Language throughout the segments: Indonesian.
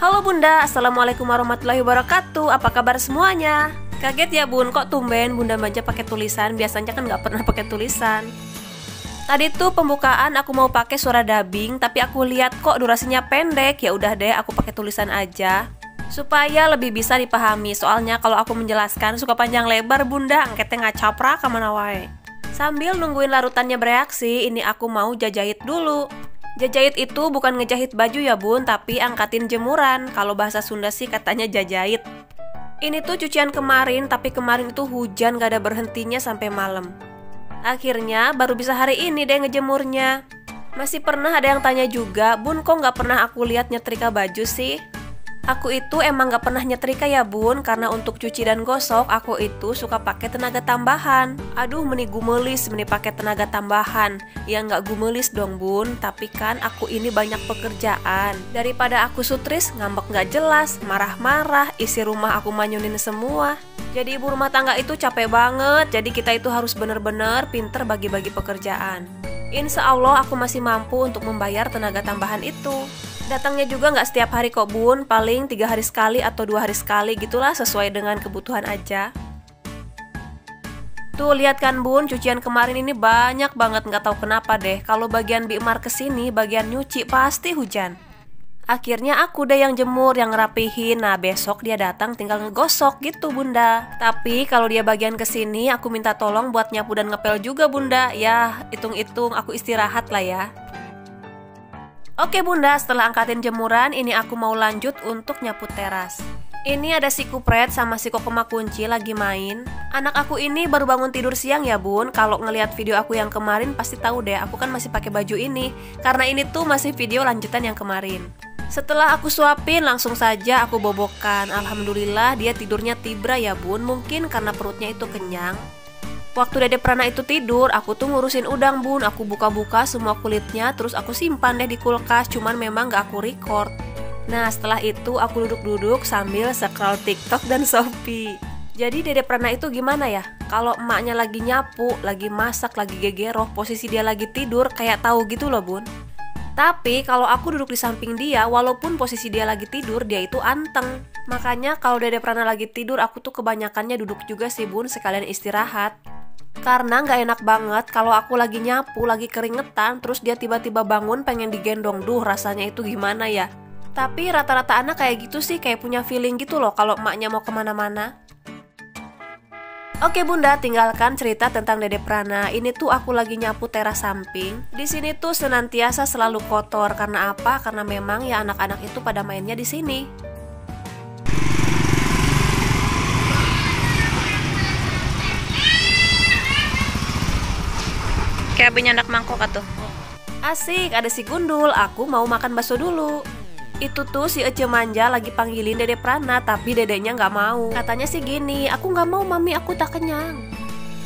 Halo Bunda, Assalamualaikum warahmatullahi wabarakatuh. Apa kabar semuanya? Kaget ya Bun, kok tumben Bunda Manja pakai tulisan? Biasanya kan nggak pernah pakai tulisan. Tadi tuh pembukaan aku mau pakai suara dubbing, tapi aku lihat kok durasinya pendek. Ya udah deh, aku pakai tulisan aja supaya lebih bisa dipahami. Soalnya kalau aku menjelaskan suka panjang lebar Bunda, angketnya nggak capra kemana wae. Sambil nungguin larutannya bereaksi, ini aku mau jahit dulu. Jajahit itu bukan ngejahit baju ya Bun, tapi angkatin jemuran. Kalau bahasa Sunda sih katanya jajahit. Ini tuh cucian kemarin, tapi kemarin itu hujan gak ada berhentinya sampai malam. Akhirnya baru bisa hari ini deh ngejemurnya. Masih pernah ada yang tanya juga, Bun kok gak pernah aku lihat nyetrika baju sih? Aku itu emang gak pernah nyetrika ya Bun, karena untuk cuci dan gosok aku itu suka pakai tenaga tambahan. Aduh meni gumelis, meni pakai tenaga tambahan. Ya nggak gumelis dong Bun, tapi kan aku ini banyak pekerjaan. Daripada aku sutris, ngambek nggak jelas, marah-marah, isi rumah aku manyunin semua. Jadi ibu rumah tangga itu capek banget, jadi kita itu harus bener-bener pinter bagi-bagi pekerjaan. Insya Allah aku masih mampu untuk membayar tenaga tambahan itu. Datangnya juga nggak setiap hari kok Bun, paling 3 hari sekali atau 2 hari sekali gitulah, sesuai dengan kebutuhan aja. Tuh lihat kan Bun, cucian kemarin ini banyak banget, nggak tahu kenapa deh. Kalau bagian Bimar kesini, bagian nyuci pasti hujan. Akhirnya aku deh yang jemur, yang ngerapihin. Nah besok dia datang tinggal ngegosok gitu Bunda. Tapi kalau dia bagian kesini, aku minta tolong buat nyapu dan ngepel juga Bunda. Ya hitung-hitung aku istirahat lah ya. Oke Bunda, setelah angkatin jemuran, ini aku mau lanjut untuk nyapu teras. Ini ada si Kupret sama si Kokoma Kunci lagi main. Anak aku ini baru bangun tidur siang ya Bun. Kalau ngelihat video aku yang kemarin pasti tahu deh, aku kan masih pakai baju ini. Karena ini tuh masih video lanjutan yang kemarin. Setelah aku suapin, langsung saja aku bobokan. Alhamdulillah dia tidurnya tibra ya Bun, mungkin karena perutnya itu kenyang. Waktu Dede Prana itu tidur, aku tuh ngurusin udang Bun. Aku buka-buka semua kulitnya, terus aku simpan deh di kulkas. Cuman memang gak aku record. Nah setelah itu aku duduk-duduk sambil scroll TikTok dan Shopee. Jadi Dede Prana itu gimana ya? Kalau emaknya lagi nyapu, lagi masak, lagi gegeroh, posisi dia lagi tidur kayak tahu gitu loh Bun. Tapi kalau aku duduk di samping dia, walaupun posisi dia lagi tidur, dia itu anteng. Makanya kalau Dede Prana lagi tidur, aku tuh kebanyakannya duduk juga sih Bun, sekalian istirahat. Karena nggak enak banget kalau aku lagi nyapu, lagi keringetan, terus dia tiba-tiba bangun pengen digendong. Duh rasanya itu gimana ya. Tapi rata-rata anak kayak gitu sih, kayak punya feeling gitu loh kalau emaknya mau kemana-mana. Oke Bunda, tinggalkan cerita tentang Dede Prana. Ini tuh aku lagi nyapu teras samping. Di sini tuh senantiasa selalu kotor. Karena apa? Karena memang ya anak-anak itu pada mainnya di sini. Kayak abis nyandak mangkok atuh. Asik, ada si Gundul, aku mau makan bakso dulu. Itu tuh si Ece Manja lagi panggilin Dede Prana, tapi dedenya nggak mau. Katanya sih gini, aku nggak mau mami, aku tak kenyang.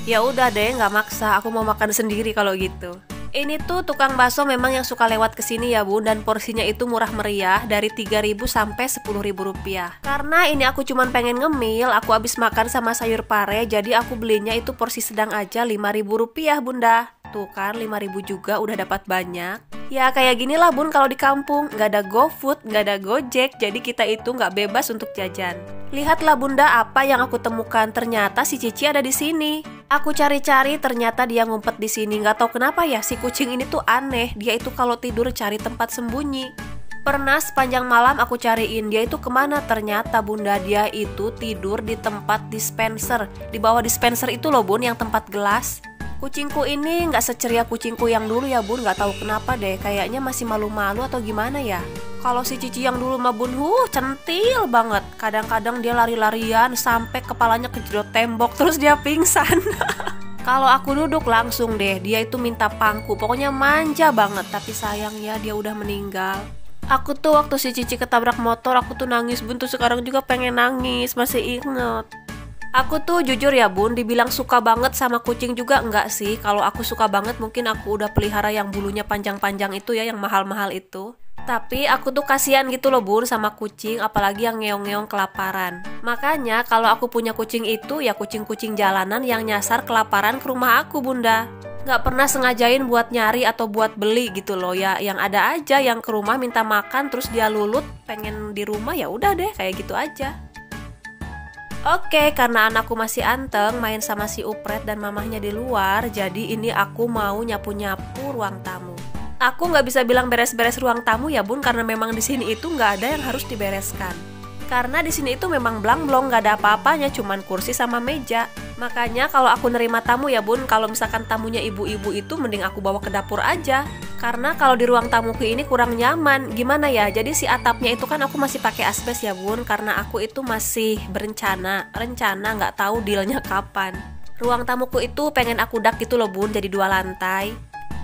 Ya udah deh, nggak maksa, aku mau makan sendiri kalau gitu. Ini tuh tukang bakso memang yang suka lewat kesini ya Bun, dan porsinya itu murah meriah, dari 3.000 sampai 10.000 rupiah. Karena ini aku cuman pengen ngemil, aku habis makan sama sayur pare, jadi aku belinya itu porsi sedang aja 5.000 rupiah Bunda. Tuh kan 5.000 juga udah dapat banyak. Ya kayak ginilah Bun kalau di kampung, nggak ada GoFood, nggak ada Gojek, jadi kita itu nggak bebas untuk jajan. Lihatlah Bunda apa yang aku temukan, ternyata si Cici ada di sini. Aku cari-cari, ternyata dia ngumpet di sini. Nggak tahu kenapa ya, si kucing ini tuh aneh. Dia itu kalau tidur cari tempat sembunyi. Pernah sepanjang malam aku cariin dia itu kemana, ternyata Bunda dia itu tidur di tempat dispenser. Di bawah dispenser itu loh Bun, yang tempat gelas. Kucingku ini nggak seceria kucingku yang dulu ya Bun, nggak tahu kenapa deh, kayaknya masih malu-malu atau gimana ya. Kalau si Cici yang dulu mah Bun, centil banget. Kadang-kadang dia lari-larian sampai kepalanya kejedot tembok, terus dia pingsan. Kalau aku duduk langsung deh, dia itu minta pangku, pokoknya manja banget. Tapi sayangnya dia udah meninggal. Aku tuh waktu si Cici ketabrak motor, aku tuh nangis Bun, tuh sekarang juga pengen nangis, masih inget. Aku tuh jujur ya Bun, dibilang suka banget sama kucing juga enggak sih. Kalau aku suka banget mungkin aku udah pelihara yang bulunya panjang-panjang itu ya, yang mahal-mahal itu. Tapi aku tuh kasihan gitu loh Bun sama kucing, apalagi yang ngeong-ngeong kelaparan. Makanya kalau aku punya kucing itu ya kucing-kucing jalanan yang nyasar kelaparan ke rumah aku Bunda. nggak pernah sengajain buat nyari atau buat beli gitu loh ya, yang ada aja, yang ke rumah minta makan terus dia lulut pengen di rumah, ya udah deh kayak gitu aja. Oke, karena anakku masih anteng main sama si Upret dan mamahnya di luar, jadi ini aku mau nyapu-nyapu ruang tamu. Aku nggak bisa bilang beres-beres ruang tamu ya bun, karena memang di sini itu nggak ada yang harus dibereskan. Karena di sini itu memang blank-blank, nggak ada apa-apanya, cuman kursi sama meja. Makanya kalau aku nerima tamu ya bun, kalau misalkan tamunya ibu-ibu itu mending aku bawa ke dapur aja. Karena kalau di ruang tamuku ini kurang nyaman, gimana ya, jadi si atapnya itu kan aku masih pakai asbes ya bun, karena aku itu masih berencana, nggak tahu dealnya kapan. Ruang tamuku itu pengen aku dak gitu loh bun, jadi 2 lantai.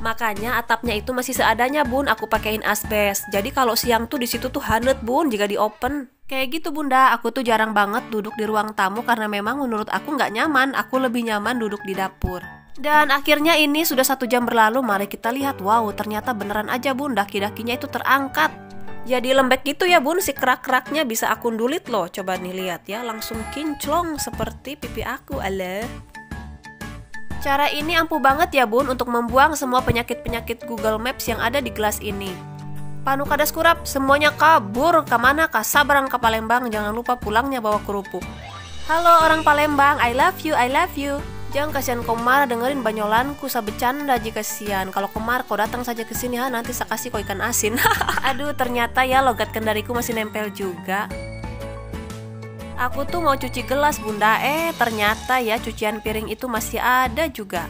Makanya atapnya itu masih seadanya bun, aku pakein asbes. Jadi kalau siang tuh disitu tuh hanet bun jika di open. Kayak gitu bunda, aku tuh jarang banget duduk di ruang tamu karena memang menurut aku nggak nyaman. Aku lebih nyaman duduk di dapur. Dan akhirnya ini sudah 1 jam berlalu, mari kita lihat. Wow, ternyata beneran aja bun, daki-dakinya itu terangkat. Jadi lembek gitu ya bun, si kerak-keraknya bisa aku undulit loh. Coba nih lihat ya, langsung kinclong seperti pipi aku, aleh. Cara ini ampuh banget ya bun untuk membuang semua penyakit-penyakit Google Maps yang ada di gelas ini. Panu kadas kurap, semuanya kabur. Kemana kah? Sabarang ke Palembang, jangan lupa pulangnya bawa kerupuk. Halo orang Palembang, I love you, I love you. Jang kasihan Komar, dengerin banyolanku, sabecanda jika kasihan. Kalau Komar kau datang saja ke sini ha, nanti saya kasih kau ikan asin. Aduh, ternyata ya logat kendariku masih nempel juga. Aku tuh mau cuci gelas bunda, ternyata ya cucian piring itu masih ada juga.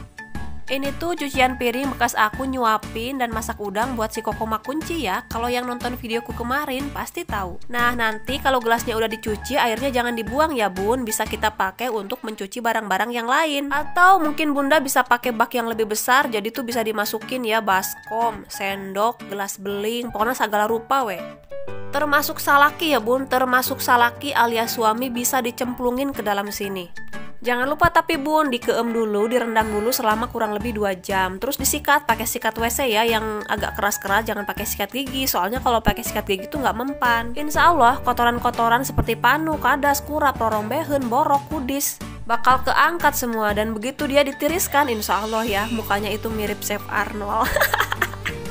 Ini tuh cucian piring bekas aku nyuapin dan masak udang buat si Koko Makunci ya. Kalau yang nonton videoku kemarin pasti tahu. Nah nanti kalau gelasnya udah dicuci, airnya jangan dibuang ya bun, bisa kita pakai untuk mencuci barang-barang yang lain. Atau mungkin bunda bisa pakai bak yang lebih besar, jadi tuh bisa dimasukin ya baskom, sendok, gelas beling, pokoknya segala rupa weh. Termasuk salaki ya bun, termasuk salaki alias suami bisa dicemplungin ke dalam sini. Jangan lupa tapi bun, dikeem dulu, direndam dulu selama kurang lebih 2 jam. Terus disikat, pakai sikat WC ya, yang agak keras-keras, jangan pakai sikat gigi. Soalnya kalau pakai sikat gigi tuh nggak mempan. Insya Allah kotoran-kotoran seperti panu, kadas, kurap, rorombehen, borok, kudis bakal keangkat semua. Dan begitu dia ditiriskan, insya Allah ya, mukanya itu mirip Chef Arnold.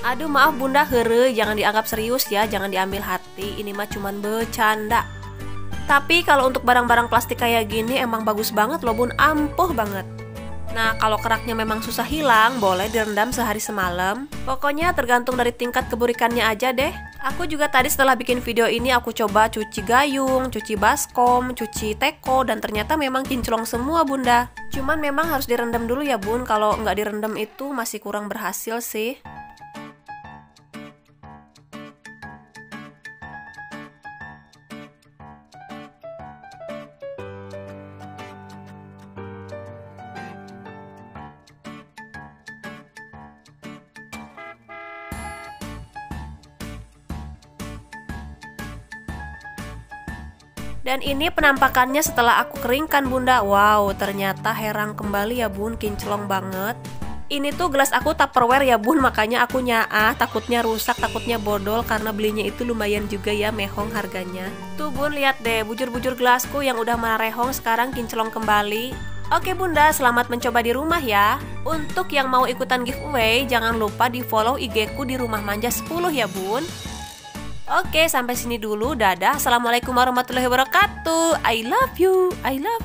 Aduh maaf bunda, heureuy, jangan dianggap serius ya, jangan diambil hati, ini mah cuman bercanda. Tapi kalau untuk barang-barang plastik kayak gini emang bagus banget loh bun, ampuh banget. Nah kalau keraknya memang susah hilang, boleh direndam sehari semalam. Pokoknya tergantung dari tingkat keburikannya aja deh. Aku juga tadi setelah bikin video ini aku coba cuci gayung, cuci baskom, cuci teko, dan ternyata memang kinclong semua bunda. Cuman memang harus direndam dulu ya bun, kalau nggak direndam itu masih kurang berhasil sih. Dan ini penampakannya setelah aku keringkan bunda. Wow, ternyata herang kembali ya bun, kinclong banget. Ini tuh gelas aku tupperware ya bun, makanya aku nyaah, takutnya rusak, takutnya bodol, karena belinya itu lumayan juga ya, mehong harganya. Tuh bun, lihat deh, bujur-bujur gelasku yang udah marehong sekarang kinclong kembali. Oke bunda, selamat mencoba di rumah ya. Untuk yang mau ikutan giveaway, jangan lupa di follow IG ku di Rumah Manja 10 ya bun. Oke, sampai sini dulu. Dadah. Assalamualaikum warahmatullahi wabarakatuh. I love you. I love you.